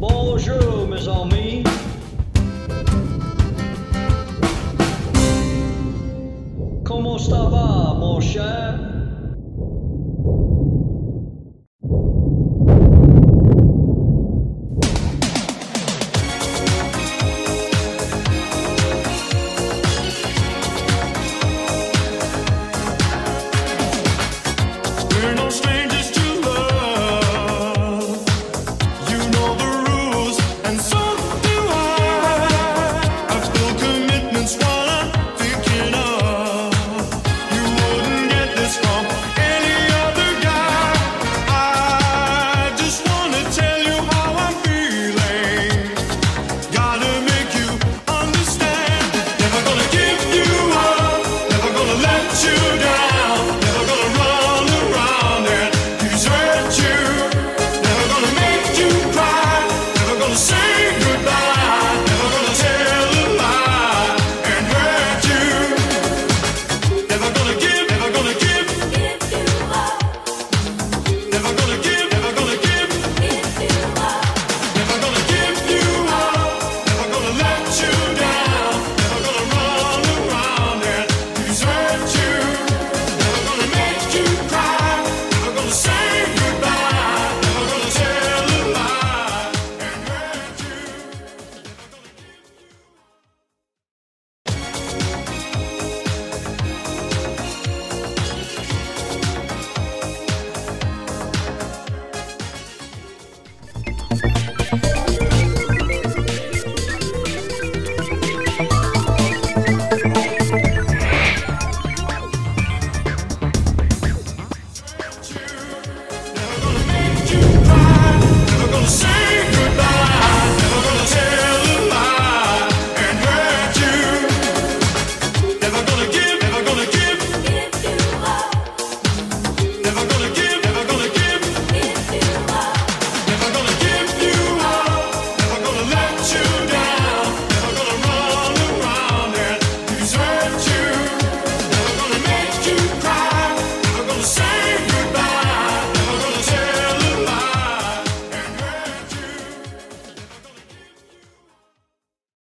Bonjour, mes amis. Comment ça va, mon cher?